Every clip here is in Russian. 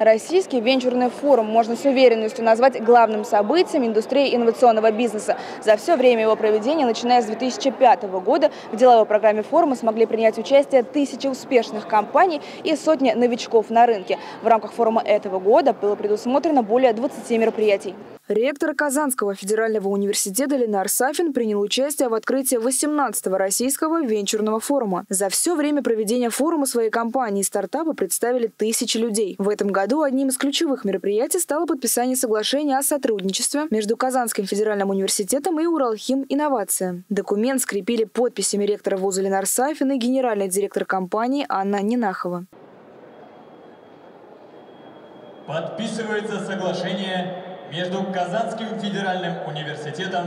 Российский венчурный форум можно с уверенностью назвать главным событием индустрии инновационного бизнеса. За все время его проведения, начиная с 2005 года, в деловой программе форума смогли принять участие тысячи успешных компаний и сотни новичков на рынке. В рамках форума этого года было предусмотрено более 20 мероприятий. Ректор Казанского федерального университета Ленар Сафин принял участие в открытии 18-го российского венчурного форума. За все время проведения форума своей компании и стартапы представили тысячи людей. В этом году одним из ключевых мероприятий стало подписание соглашения о сотрудничестве между Казанским федеральным университетом и Уралхим Инновация. Документ скрепили подписями ректора вуза Ленар Сафин и генеральный директор компании Анна Ненахова. Подписывается соглашение между Казанским федеральным университетом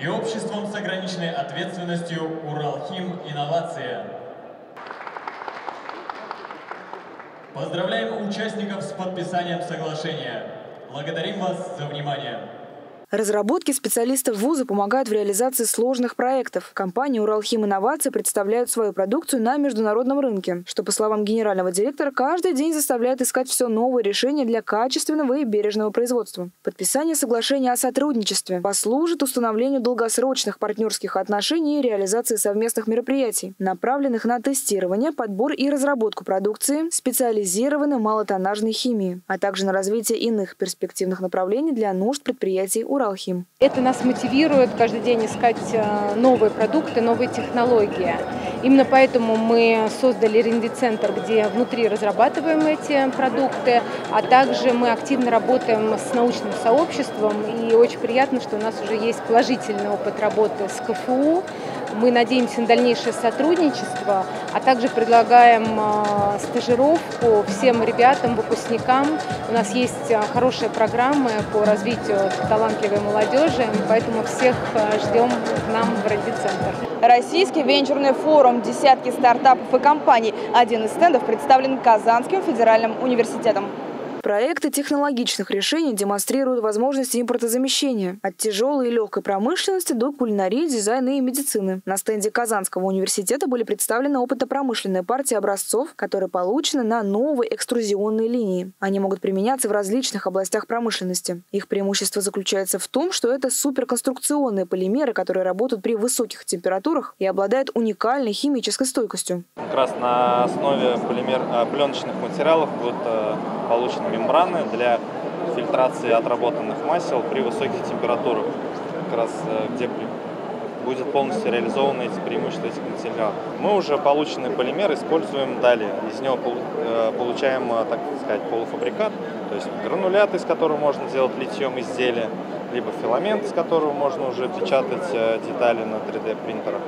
и обществом с ограниченной ответственностью «Уралхим Инновация». Поздравляем участников с подписанием соглашения. Благодарим вас за внимание. Разработки специалистов вуза помогают в реализации сложных проектов. Компании «Уралхим Инновация» представляют свою продукцию на международном рынке, что, по словам генерального директора, каждый день заставляет искать все новые решения для качественного и бережного производства. Подписание соглашения о сотрудничестве послужит установлению долгосрочных партнерских отношений и реализации совместных мероприятий, направленных на тестирование, подбор и разработку продукции, специализированной малотоннажной химии, а также на развитие иных перспективных направлений для нужд предприятий «Уралхим». Это нас мотивирует каждый день искать новые продукты, новые технологии. Именно поэтому мы создали R&D-центр, где внутри разрабатываем эти продукты, а также мы активно работаем с научным сообществом. И очень приятно, что у нас уже есть положительный опыт работы с КФУ. Мы надеемся на дальнейшее сотрудничество, а также предлагаем стажировку всем ребятам, выпускникам. У нас есть хорошие программы по развитию талантливой молодежи, поэтому всех ждем к нам в R&D-центр. Российский венчурный форум, десятки стартапов и компаний. Один из стендов представлен Казанским федеральным университетом. Проекты технологичных решений демонстрируют возможности импортозамещения от тяжелой и легкой промышленности до кулинарии, дизайна и медицины. На стенде Казанского университета были представлены опытно-промышленные партии образцов, которые получены на новые экструзионные линии. Они могут применяться в различных областях промышленности. Их преимущество заключается в том, что это суперконструкционные полимеры, которые работают при высоких температурах и обладают уникальной химической стойкостью. Как раз на основе пленочных материалов будут получены мембраны для фильтрации отработанных масел при высоких температурах, как раз где будет полностью реализовано эти преимущества этих материалов. Мы уже полученный полимер используем далее, из него получаем, так сказать, полуфабрикат, то есть гранулят, из которого можно делать литьем изделия, либо филамент, из которого можно уже печатать детали на 3D-принтерах,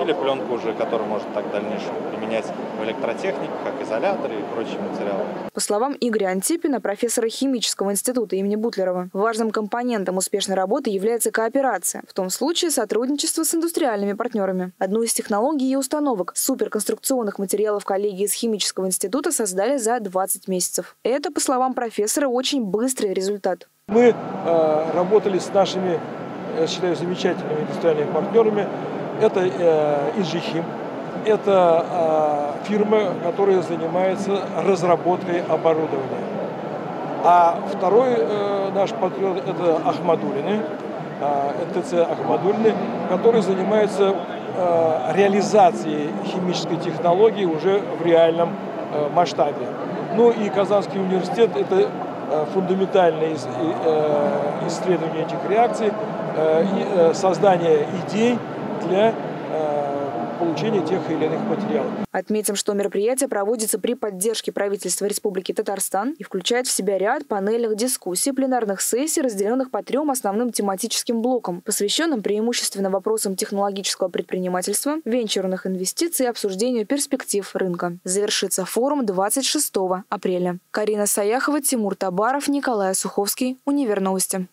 или пленку уже, которую можно так в дальнейшем применять в электротехнике, как изоляторы и прочие материалы. По словам Игоря Антипина, профессора химического института имени Бутлерова, важным компонентом успешной работы является кооперация, в том случае сотрудничество с индустриальными партнерами. Одну из технологий и установок суперконструкционных материалов коллеги из химического института создали за 20 месяцев. Это, по словам профессора, очень быстрый результат. Мы работали с нашими, я считаю, замечательными индустриальными партнерами. Это Инжихим, это фирма, которая занимается разработкой оборудования. А второй наш партнер – это Ахмадуллины, ТЦ Ахмадуллины, которые занимаются реализацией химической технологии уже в реальном масштабе. Ну и Казанский университет – это фундаментальное исследование этих реакций и создание идей для получения тех или иных материалов. Отметим, что мероприятие проводится при поддержке правительства Республики Татарстан и включает в себя ряд панельных дискуссий, пленарных сессий, разделенных по трем основным тематическим блокам, посвященным преимущественно вопросам технологического предпринимательства, венчурных инвестиций и обсуждению перспектив рынка. Завершится форум 26 апреля. Карина Саяхова, Тимур Табаров, Николай Суховский. Универновости.